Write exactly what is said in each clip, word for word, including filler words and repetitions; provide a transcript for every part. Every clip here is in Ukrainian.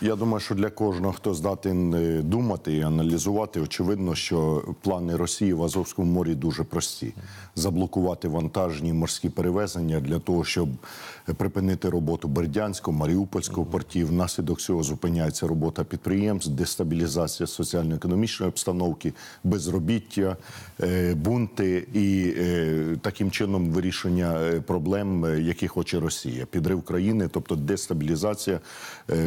Я думаю, що для кожного, хто здатен думати і аналізувати, очевидно, що плани Росії в Азовському морі дуже прості. Заблокувати вантажні морські перевезення для того, щоб припинити роботу Бердянського, Маріупольського портів. Внаслідок цього зупиняється робота підприємств, дестабілізація соціально-економічної обстановки, безробіття, бунти і таким чином вирішення проблем, які хоче Росія. Підрив країни, тобто дестабілізація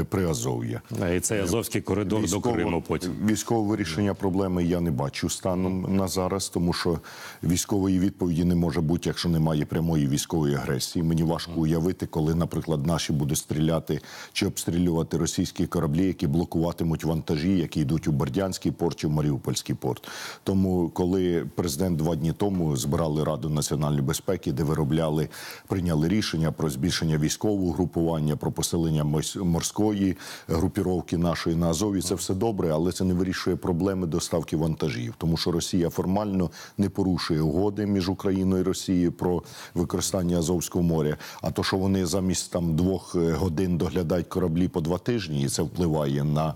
Приазов'я. І цей Азовський коридор військово, до Криму потім. Військового вирішення проблеми я не бачу станом на зараз, тому що військової відповіді не може бути, якщо немає прямої військової агресії. Мені важко уявити, коли, наприклад, наші будуть стріляти чи обстрілювати російські кораблі, які блокуватимуть вантажі, які йдуть у Бердянський порт чи в Маріупольський порт. Тому, коли президент два дні тому збирали Раду національної безпеки, де виробляли, прийняли рішення про збільшення військового групування, про посилення морської групіровки нашої на Азові, це все добре, але це не вирішує проблеми доставки вантажів, тому що Росія формально не порушує угоди між Україною і Росією про використання Азовського моря. А то, що вони замість там двох годин доглядають кораблі по два тижні, і це впливає на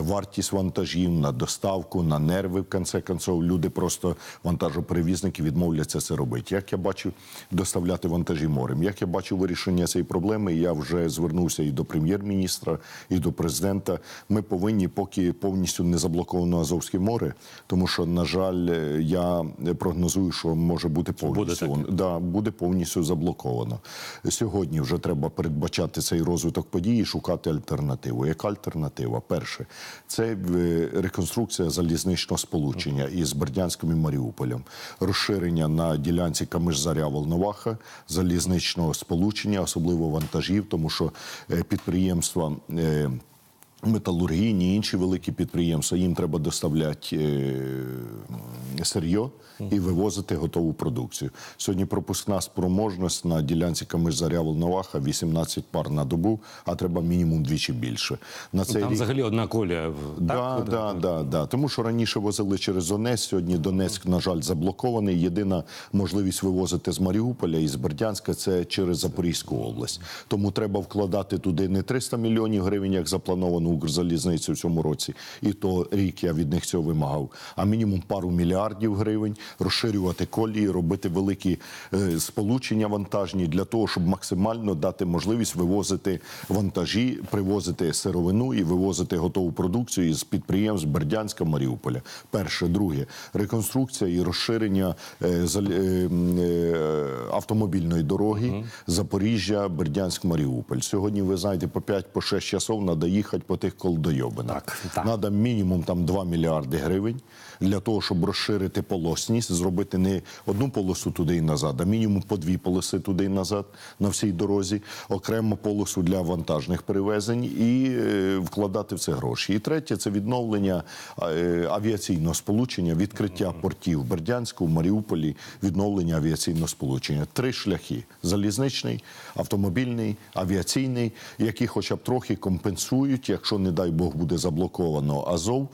вартість вантажів, на доставку, на нерви, в кінці кінців, люди просто, вантажоперевізники, відмовляться це робити. Як я бачу доставляти вантажі морем? Як я бачу вирішення цієї проблеми? Я вже звернувся і до прем'єр-міністра, і до президента. Ми повинні, поки повністю не заблоковано Азовське море, тому що, на жаль, я прогнозую, що може бути повністю, буде, да, буде повністю заблоковано. Сьогодні вже треба передбачати цей розвиток подій і шукати альтернативу. Яка альтернатива? Перше, це реконструкція залізничного сполучення із Бердянським і Маріуполем, розширення на ділянці Комиш-Зоря-Волноваха залізничного сполучення, особливо вантажів, тому що підприємства металургійні, інші великі підприємства, їм треба доставляти е, сирйо і вивозити готову продукцію. Сьогодні пропускна спроможність на ділянці Комиш-Зоря-Волноваха вісімнадцять пар на добу, а треба мінімум двічі більше. На цей Там рік... взагалі одна колія. Да, да, да, да. Тому що раніше возили через Донецьк, сьогодні Донецьк, на жаль, заблокований. Єдина можливість вивозити з Маріуполя і з Бердянська – це через Запорізьку область. Тому треба вкладати туди не триста мільйонів гривень, як заплановано Укрзалізницю в цьому році, і то рік я від них цього вимагав, а мінімум пару мільярдів гривень, розширювати колії, робити великі е, сполучення вантажні для того, щоб максимально дати можливість вивозити вантажі, привозити сировину і вивозити готову продукцію із підприємств Бердянська, Маріуполя. Перше. Друге, реконструкція і розширення е, е, е, автомобільної дороги mm-hmm. Запоріжжя, Бердянськ, Маріуполь. Сьогодні, ви знаєте, по п'ять-шість часов треба їхати по тих колдойобинах. Треба мінімум там два мільярди гривень для того, щоб розширити полосність, зробити не одну полосу туди і назад, а мінімум по дві полоси туди і назад на всій дорозі, окремо полосу для вантажних перевезень і е, вкладати в це гроші. І третє – це відновлення е, авіаційного сполучення, відкриття портів в Бердянську, в Маріуполі, відновлення авіаційного сполучення. Три шляхи – залізничний, автомобільний, авіаційний, які хоча б трохи компенсують, якщо, не дай Бог, буде заблоковано Азов,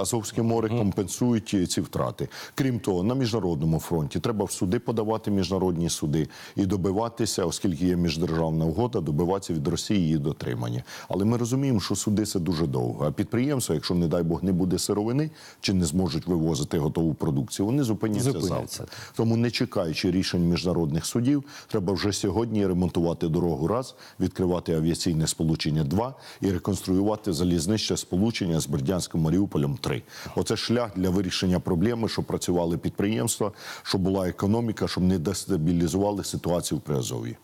Азовське море, компенсують ці втрати. Крім того, на міжнародному фронті треба в суди подавати, міжнародні суди, і добиватися, оскільки є міждержавна угода, добиватися від Росії її дотримання. Але ми розуміємо, що суди – це дуже довго. А підприємства, якщо, не дай Бог, не буде сировини, чи не зможуть вивозити готову продукцію, вони зупиняться, зупиняться. завтра. Тому, не чекаючи рішень міжнародних судів, треба вже сьогодні ремонтувати дорогу раз, відкривати авіаційне сполучення два і реконструювати залізничне сполучення з Бердянським Маріуполем три. Оце шлях для вирішення проблеми, щоб працювали підприємства, щоб була економіка, щоб не дестабілізували ситуацію в Приазов'ї.